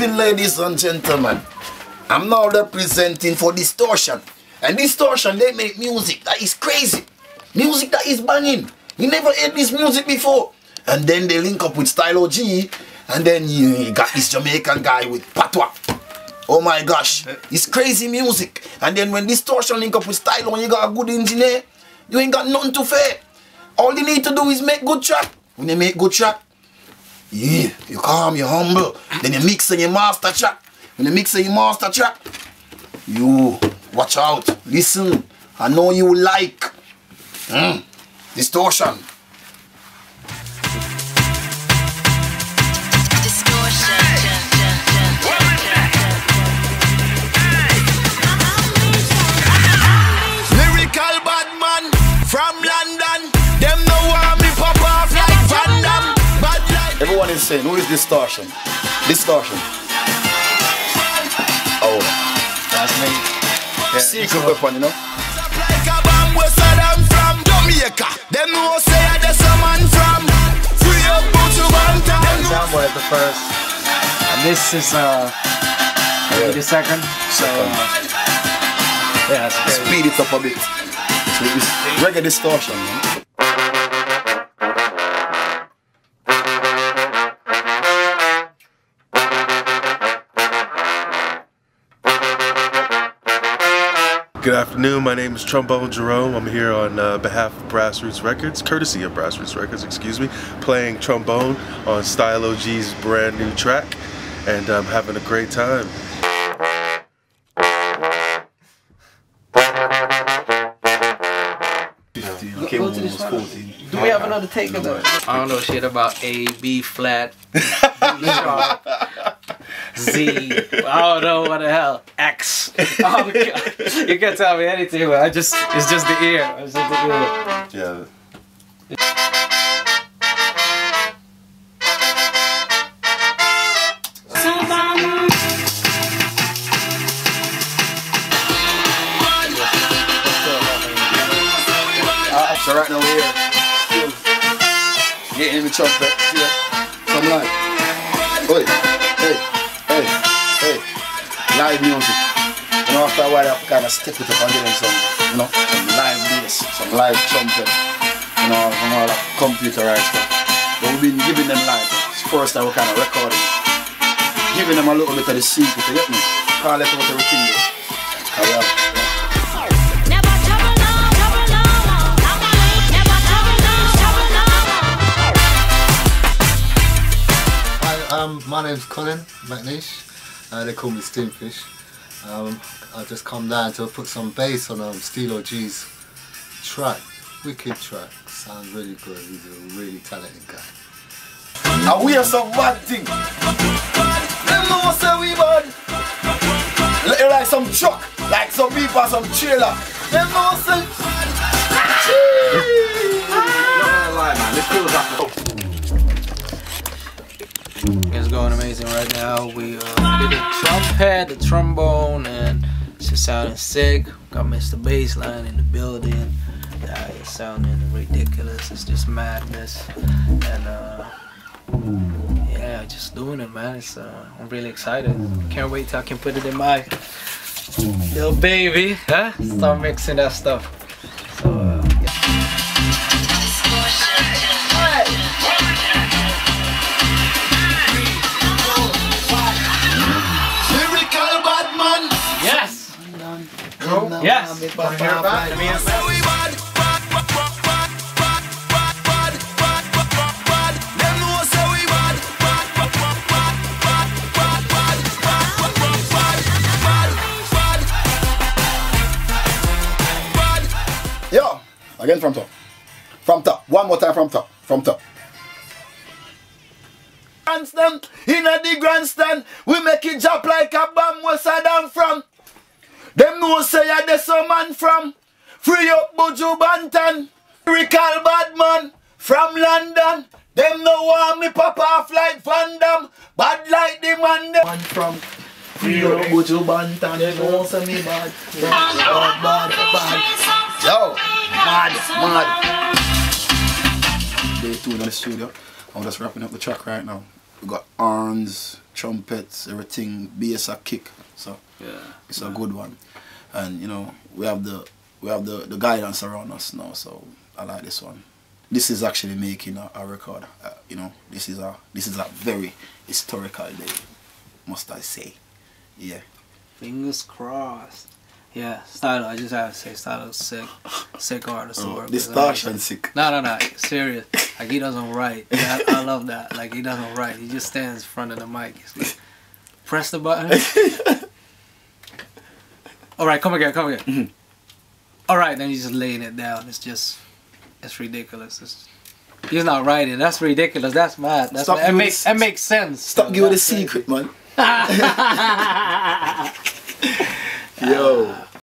evening, ladies and gentlemen. I'm now representing for Diztortion. And Diztortion, they make music that is crazy. Music that is banging. You never heard this music before. And then they link up with Stylo G. And then you got this Jamaican guy with Patwa. Oh my gosh, it's crazy music. And then when Diztortion link up with Stylo and you got a good engineer, you ain't got nothing to fear. All you need to do is make good track. When you make good track, yeah, you calm, you humble. Then you mix and you master track. When you mix and you master track, you watch out, listen. I know you like Diztortion. Everyone is saying, who is Diztortion? Diztortion. Oh, that's me. Yeah, secret weapon, you know? Soundboy is the first, and this is maybe the second. So yeah, speed it up a bit. So it's reggae Diztortion, you know? Good afternoon, my name is Trombone Jerome. I'm here on behalf of Brassroots Records, courtesy of Brassroots Records, excuse me, playing trombone on Stylo G's brand new track, and I'm having a great time. Do we have another take of that? I don't know shit about A, B flat, B sharp, Z, I don't know what the hell, X. Oh, you can tell me anything, but I just, it's just the ear. It's just the ear. Yeah. So right now we're here. Getting in the trumpet. See that? Come on. Oi. Hey. Hey. Live music. And after a while I have to kind of step it up and give them some, you know, some live bass, some live trumpet, you know, from all that computerized stuff. But we've been giving them live. First I was kind of recording, giving them a little bit of the secret, you get me? Call it out everything though. Carry on. Hi, my name's Colin McNeish. They call me Steamfish. I just come down to put some bass on Stylo G's track. Wicked track. Sounds really good. He's a really talented guy. Now we have some bad thing. Them know say we bad. Like some truck, like some people, some trailer. Them know say. Not gonna lie, man. This feels like. It's going amazing right now. We did the trumpet, the trombone, and it's just sounding sick. Got Mr. Bassline in the building. It's sounding ridiculous. It's just madness. And yeah, just doing it, man. It's I'm really excited. Can't wait till I can put it in my little baby, huh? Start mixing that stuff. So yes. Yes. Yo, again from top. From top. One more time from top. From top. Grandstand, in the grandstand, we make it drop like a bomb. Where Saddam from? Them no say I there's some man from free up Buju Bantan, Rickal Badman from London. Them no want me pop off like Van Damme, bad like the man. Man from free up Buju Bantan, they don't say me bad. Bad, bad, bad. Yo, mad, mad. Day 2 in the studio. I'm just wrapping up the track right now. we got horns, trumpets, everything, bass, a kick. So yeah, it's a good one. And you know, we have the guidance around us now, so I like this one. This is actually making a record. You know, this is a very historical day, must I say. Yeah. Fingers crossed. Yeah, Stylo, I just have to say, Stylo's sick artist to work with. Diztortion sick. No, serious. Like, he doesn't write. Yeah, I love that. Like, he doesn't write. He just stands in front of the mic. He's like, press the button. All right, come again. Mm-hmm. All right, then he's just laying it down. It's just, it's ridiculous. He's not writing. That's ridiculous. That's mad. That's mad. It makes sense. Stop giving a secret, man. Yo.